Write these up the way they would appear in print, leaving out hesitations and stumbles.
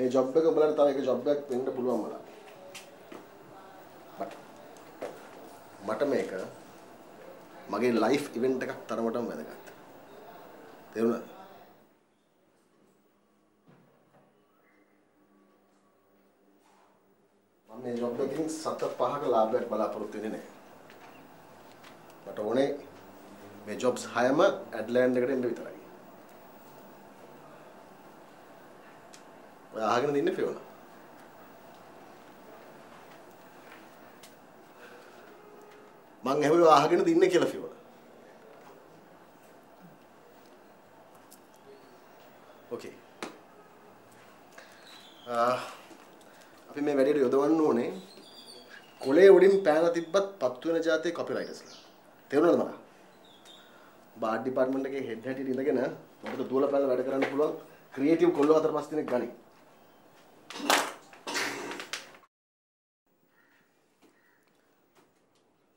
මේ ජොබ් එක බලන්න තව එක ජොබ් එකක් වෙන්න පුළුවන් මට. මට මේක මගේ ලයිෆ් ඉවෙන්ට් එකක් තරමටම වැදගත්. තේරුණාද? මම මේ ජොබ් එකකින් සත පහක ලාභයක් බලාපොරොත්තු වෙන්නේ නැහැ. මට ඕනේ මේ ජොබ්ස් හයම ඇඩ්ලෑන්ඩ් එකට එන්න විතරයි. I am going to go to the hospital. I am going to go to the hospital. Okay. I am going to go to the copywriters. Bar department head the creative color.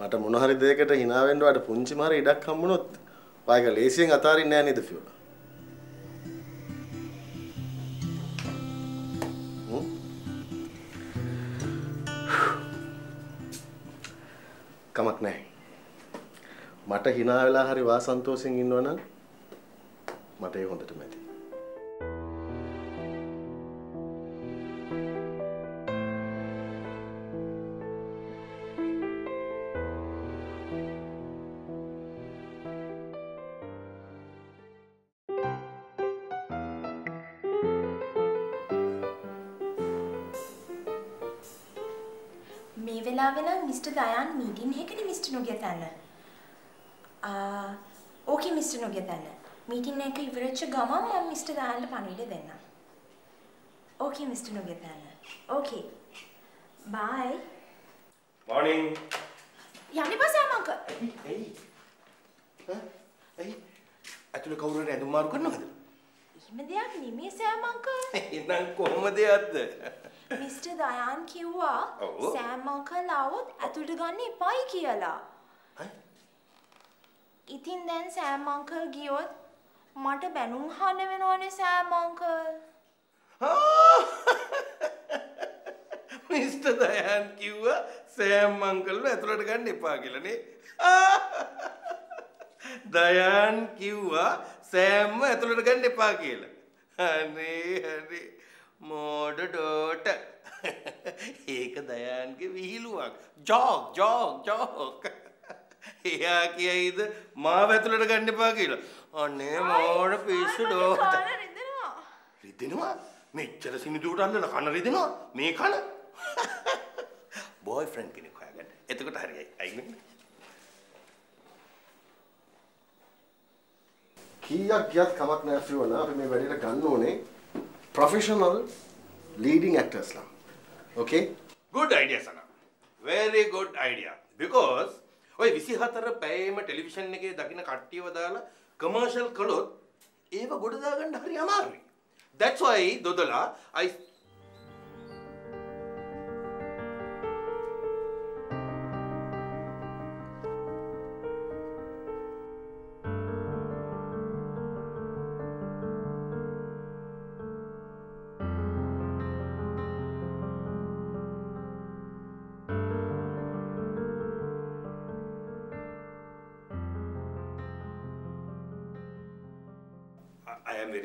මට මොන හරි දෙයකට hina වෙන්න වට පුංචි මාර ඉඩක් හම්බුනොත් ඔයක ලේසියෙන් අතාරින්නේ නැහැ නේද ෆියෝලා. කමක් නැහැ. මට hina වෙලා හරි වාසන්තෝෂෙන් ඉන්නවනම් මට ඒ හොඳටම ඇති. Mr. Dayan meeting hekadi Mr. Nogiyathana. Okay Mr. Nogiyathana. Meeting එක ඉවරච්ච ගමම මම Mr. Dayanට පණිවිඩය දෙන්නම්. Okay Mr. Nogiyathana. Okay. Bye. Morning. යන්නේ පස්සේ මංක. එයි. හා? එයි. අතුල කවුරුරට ඇඳුම් මාරු කරනවද? එහෙම දෙයක් නෙමෙයි සෑම අංකල්. එහෙනම් කොහොමද යද්ද? Mr. Dayan කිව්වා සෑම් අංකල් ආවොත් ඇතුළට ගන්න එපයි කියලා. ඉතින් දැන් සෑම් අංකල් ගියොත් මට බැනුම් හාන වෙනවනේ සෑම් අංකල්. Mr. Dayan කිව්වා සෑම් අංකල්ව ඇතුළට ගන්න එපා කියලානේ. Dayan කිව්වා සෑම්ව ඇතුළට ගන්න එපා කියලා. අනේ හරි. Mode daughter. Ek Dayan ke vihiluwak. Jog, jog, jog. Eya kiya ida ma vetulata ganne pa kiyala. Anne mode pissu daughter. Kana ridenawa. Ridenawa? Mechchara sinidu uta allana kana ridenawa? Me kana? Boyfriend kene khoya ganna. Etakota hariyai. I mean. Kiyak kiyak kamak naha fiwana api me wedera ganna one. Professional leading actors. Okay? Good idea, Sana. Very good idea. Because, oy, Visihatara pay ma television neke dakina katti wadala commercial kalot, eva godada ganda hari amari. That's why, Dodala, I.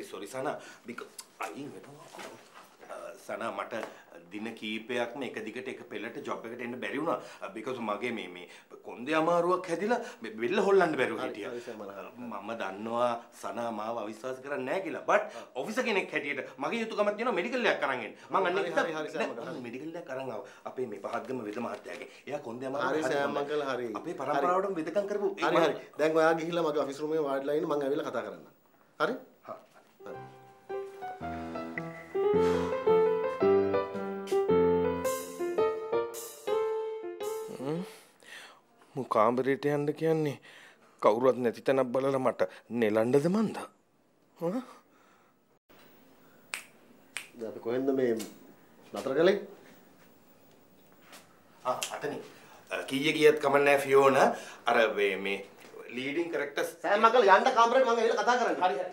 Sorry, Sana, because I don't know. Sana, matter dinner keep a take a pellet job at end Beruna because Mage Mimi. Konde Amaru, Cadilla, Bill Holland Beru, Mamma Danoa, Sana, Mava, Visas, Nagila, but officer can a cadet. Magi to come at medical lacarangin. Mamma, medical lacaranga, a pay me Pahagam with the Martag. Ya Konde Amari, a paper out with the Kankaru. Then Gagila Magafis room, wide line, Mangavilla Katakarana. Hurry? Thank you. මු කාමරේට යන්න කියන්නේ කවුරුවත් නැති තැනක් බලලා මට නෙලන්නද මන්ද? හා? දැන් කොහෙන්ද මේ නතර කළේ? ආ අතනි. කීයේ ගියත් කමක් නැහැ ෆියෝනා. අර මේ leading characters සෑම මගල යන්න කාමරේට මම ඇවිල්ලා කතා කරන්න. හරි හරි.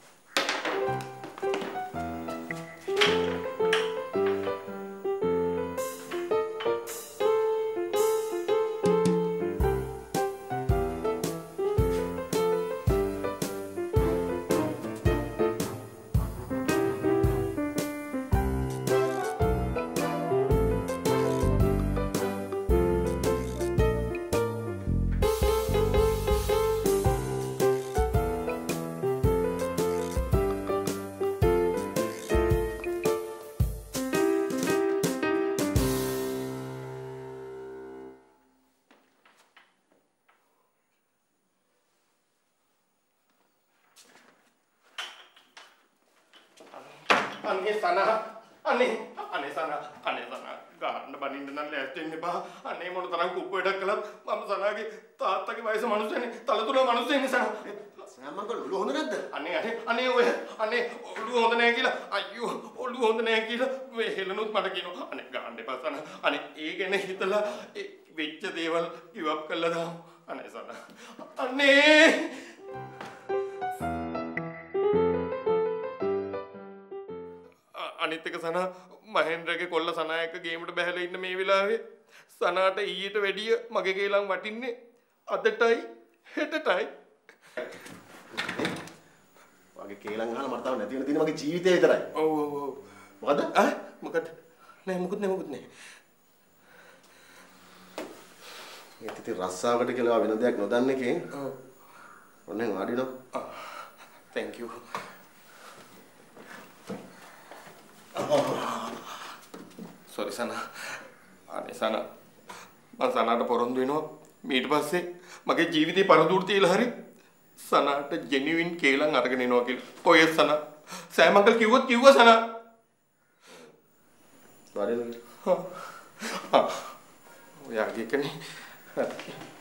Anisana, garden bunny and left in the bar, a name on the Rankuka club, Mamsanagi, Taki by some Manusin, Talatula Manusin, Samago, Lunad, Ane, Ulu on the Nagila, are you Ulu on the Nagila? We Helenus Matagino, and a Gandhi Pasana, and an egg and a Hitler, which they will give up Kalada, Anisana. Ane. අනිත් සනා මහේන්ද්‍රගේ කොල්ල සනා එක ගේමට බැහැලා ඉන්න මේ වෙලාවේ සනාට ඊට වැඩිය මගේ ගේලම් වටින්නේ අදටයි හෙටටයි වගේ කේලම් අහලා මට තව නැති වෙන තියෙන මගේ ජීවිතේ විතරයි ඔව් ඔව් ඔව් මොකද ඈ මොකද නෑ මොකුත් නෑ මේ තිත රස්සාවට කියලා වෙන දෙයක් නොදන්න එකේ ඔව් ඔන්න වාඩිනෝ thank you Sorry, Sana. Sana. But Sana the Porondino, meet Basse, Magajiviti Paradurti Hurry. Sana the genuine Kalang Arganino. Oh, yes, Sana. Sam Uncle Kiva Sana. What is it? Oh, yeah, you can.